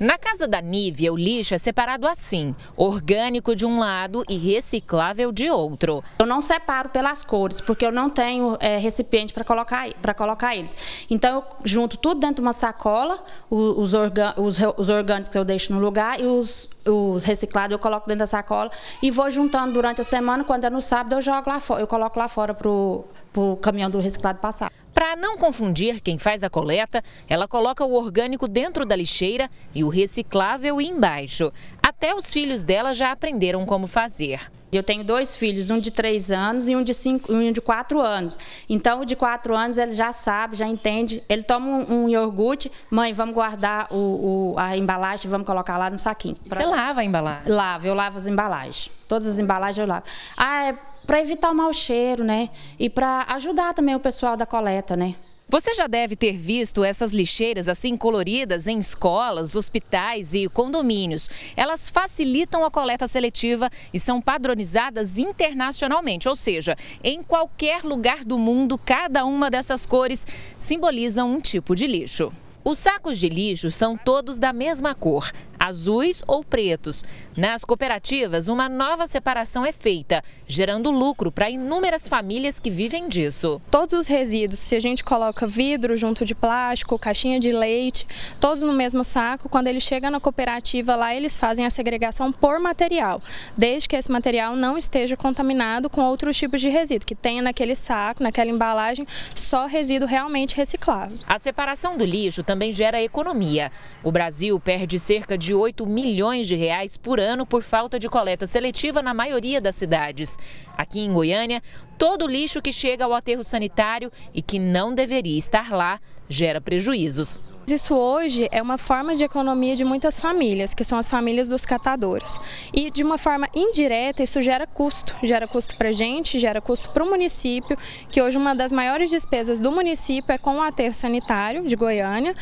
Na casa da Nívea, o lixo é separado assim, orgânico de um lado e reciclável de outro. Eu não separo pelas cores, porque eu não tenho recipiente para colocar eles. Então, eu junto tudo dentro de uma sacola, os orgânicos eu deixo no lugar e os reciclados eu coloco dentro da sacola e vou juntando durante a semana. Quando é no sábado, eu jogo lá fora, eu coloco lá fora para o caminhão do reciclado passar. Para não confundir quem faz a coleta, ela coloca o orgânico dentro da lixeira e o reciclável embaixo. Até os filhos dela já aprenderam como fazer. Eu tenho dois filhos, um de 3 anos e um de 4 anos. Então, o de 4 anos ele já sabe, já entende. Ele toma um iogurte, mãe, vamos guardar a embalagem e vamos colocar lá no saquinho. Você lava a embalagem? Lavo, eu lavo as embalagens. Todas as embalagens eu lavo. Ah, é para evitar o mau cheiro, né? E para ajudar também o pessoal da coleta, né? Você já deve ter visto essas lixeiras assim coloridas em escolas, hospitais e condomínios. Elas facilitam a coleta seletiva e são padronizadas internacionalmente, ou seja, em qualquer lugar do mundo, cada uma dessas cores simboliza um tipo de lixo. Os sacos de lixo são todos da mesma cor, azuis ou pretos. Nas cooperativas, uma nova separação é feita, gerando lucro para inúmeras famílias que vivem disso. Todos os resíduos, se a gente coloca vidro junto de plástico, caixinha de leite, todos no mesmo saco, quando ele chega na cooperativa, lá eles fazem a segregação por material, desde que esse material não esteja contaminado com outros tipos de resíduo, que tenha naquele saco, naquela embalagem, só resíduo realmente reciclável. A separação do lixo também gera economia. O Brasil perde cerca de 8 milhões de reais por ano por falta de coleta seletiva na maioria das cidades. Aqui em Goiânia, todo lixo que chega ao aterro sanitário e que não deveria estar lá gera prejuízos. Isso hoje é uma forma de economia de muitas famílias, que são as famílias dos catadores. E de uma forma indireta isso gera custo para a gente, gera custo para o município, que hoje uma das maiores despesas do município é com o aterro sanitário de Goiânia.